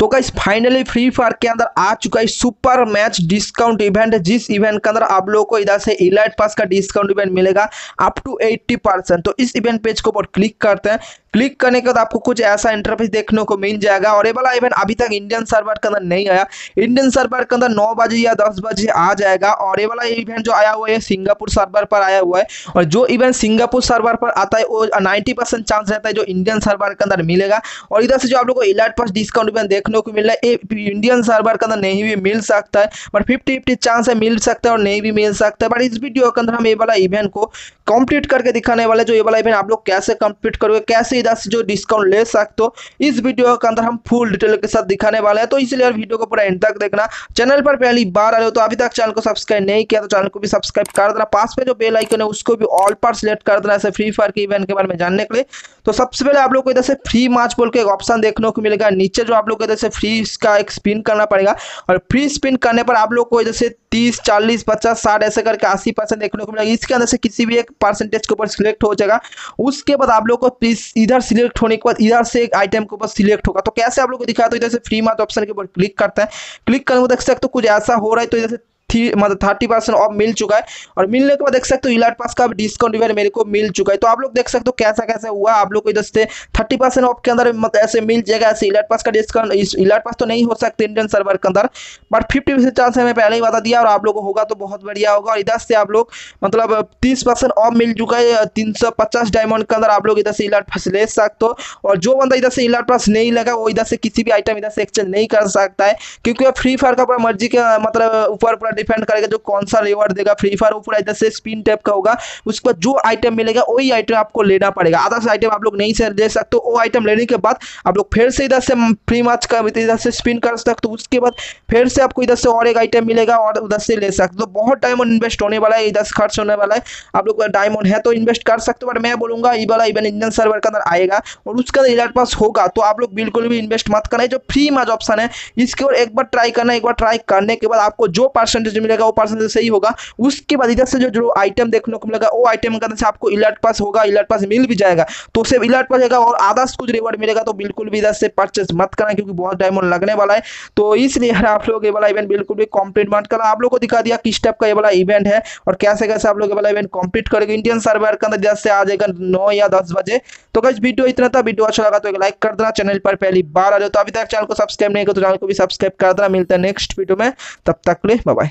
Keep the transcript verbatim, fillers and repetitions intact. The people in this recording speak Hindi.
तो गाइस फाइनली फ्री फायर के अंदर आ चुका है सुपर मैच डिस्काउंट इवेंट, जिस इवेंट के अंदर आप लोगों को इधर से इलाइट पास का डिस्काउंट इवेंट मिलेगा अप टू अस्सी परसेंट। तो इस इवेंट पेज के ऊपर क्लिक करते हैं, क्लिक करने के बाद आपको कुछ ऐसा इंटरफेस देखने को मिल जाएगा। और ये वाला इवेंट अभी तक इंडियन सर्वर के अंदर नहीं आया, इंडियन सर्वर के अंदर नौ बजे या दस बजे आ जाएगा। और ये वाला इवेंट जो आया हुआ है सिंगापुर सर्वर पर आया हुआ है, और जो इवेंट सिंगापुर सर्वर पर आता है वो नाइन्टी परसेंट चांस रहता है जो इंडियन सर्वर के अंदर मिलेगा। और इधर से जो आप लोग को इलाइट पास डिस्काउंट इवेंट देखने को मिल रहा है इंडियन सर्वर के अंदर नहीं भी मिल सकता है, बट फिफ्टी फिफ्टी चांस है मिल सकता है और नहीं भी मिल सकता है। बट इस वीडियो के अंदर हम ये वाला इवेंट को कंप्लीट करके दिखाने वाले, जो ये वाला इवेंट आप लोग कैसे कंप्लीट करोगे, कैसे इधर से जो डिस्काउंट ले सकते हो, इस वीडियो के अंदर हम फुल डिटेल के साथ दिखाने वाले हैं। तो इसलिए यार वीडियो को पूरा एंड तक देखना। चैनल पर पहली बार आ रहे हो तो अभी तक चैनल को सब्सक्राइब नहीं किया तो चैनल को भी सब्सक्राइब कर देना, पास पे जो बेल आइकन है उसको भी ऑल पर सिलेक्ट कर देना ऐसे फ्री फायर के इवेंट के बारे में जानने के लिए। तो सबसे पहले आप लोग को इधर से फ्री मैच बोल के एक ऑप्शन देखने को मिलेगा, नीचे जो आप लोग को इधर से फ्री का एक स्पिन करना पड़ेगा, और फ्री स्पिन करने पर आप लोग को इधर से तीस चालीस पचास साठ ऐसे करके अस्सी परसेंट देखने को मिलेगा। इसके अंदर से किसी भी एक परसेंटेज के ऊपर सिलेक्ट हो जाएगा, उसके बाद आप लोग को इधर सिलेक्ट होने के बाद इधर से एक आइटम के ऊपर सिलेक्ट होगा। तो कैसे आप लोग को दिखाया, तो इधर से फ्री मैच ऑप्शन के ऊपर क्लिक करते हैं, क्लिक करने में देख सकते हो कुछ ऐसा हो रहा है। तो इधर से थी मतलब थर्टी परसेंट ऑफ मिल चुका है, और मिलने के बाद देख सकते हो इलाइट पास का डिस्काउंट इवेंट मेरे को मिल चुका है। तो आप लोग देख सकते हो कैसा कैसा हुआ, आप लोग को इधर से थर्टी परसेंट ऑफ के अंदर मतलब ऐसे मिल जाएगा ऐसे इलाइट पास का डिस्काउंट। इलाइट पास तो नहीं हो सकते इंडियन सर्वर के अंदर, बट फिफ्टी परसेंट चांस है मैं पहले ही बता दिया, और आप लोग को होगा तो बहुत बढ़िया होगा। और इधर से आप लोग मतलब तीस परसेंट ऑफ मिल चुका है, तीन सौ पचास डायमंड के अंदर आप लोग इधर से इलाइट पास ले सकते हो। और जो बंदा इधर से इलाइट पास नहीं लगा वो इधर से किसी भी आइटम इधर से एक्सचेंज नहीं कर सकता है, क्योंकि फ्री फायर का पूरा मर्जी के मतलब ऊपर डिपेंड करेगा जो कौन सा रिवॉर्ड देगा फ्री फायर, वो पूरा इधर से स्पिन टाइप का होगा। उसके बाद जो आइटम मिलेगा वही आइटम आपको लेना पड़ेगा, अदर आइटम आप लोग नहीं से ले सकते हो। वो आइटम लेने के बाद आप लोग फिर से इधर से फ्री मैच का इधर से स्पिन कर सकते हो, उसके बाद फिर से आपको इधर से और एक आइटम मिलेगा और उधर से ले सकते हो। तो बहुत डायमंड इन्वेस्ट होने वाला है, इधर से खर्च होने वाला है। आप लोग डायमंड है तो इन्वेस्ट कर सकते हो, बट मैं बोलूंगा ये वाला इवेंट इंडियन सर्वर के अंदर आएगा और उसका इलाइट पास होगा, तो आप लोग बिल्कुल भी इन्वेस्ट मत करना है। जो फ्री मैच ऑप्शन है इसके ऊपर एक बार ट्राई करना, एक बार ट्राई करने के बाद आपको जो परसेंटेज जो मिलेगा वो परसेंटेज सही होगा। उसके बाद इधर से जो जो आइटम देखने को मिलेगा वो आइटम के अंदर से आपको इलाइट पास होगा, इलाइट पास मिल भी जाएगा तो सिर्फ इलाइट पास जाएगा, और आधा कुछ रिवॉर्ड मिलेगा। तो बिल्कुल भी इधर से परचेज मत करना क्योंकि बहुत डायमंड लगने वाला है। तो इसलिए आप लोग ये वाला इवेंट बिल्कुल भी कंप्लीट मत करना। आप लोग को दिखा दिया किस टाइप का ये वाला इवेंट है और कैसे कैसे आप लोग ये वाला इवेंट कंप्लीट करेंगे। इंडियन सर्वर के अंदर जैसे आ जाएगा नौ या दस बजे। तो गाइस वीडियो इतना था, वीडियो अच्छा लगा तो एक लाइक कर देना, चैनल पर पहली बार आ रहे हो तो अभी तक चैनल को सब्सक्राइब नहीं किया तो चैनल को भी सब्सक्राइब कर देना। मिलता है नेक्स्ट वीडियो में, तब तक के लिए बाय बाय।